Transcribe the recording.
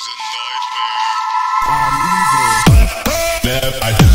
is a nightmare. I'm evil.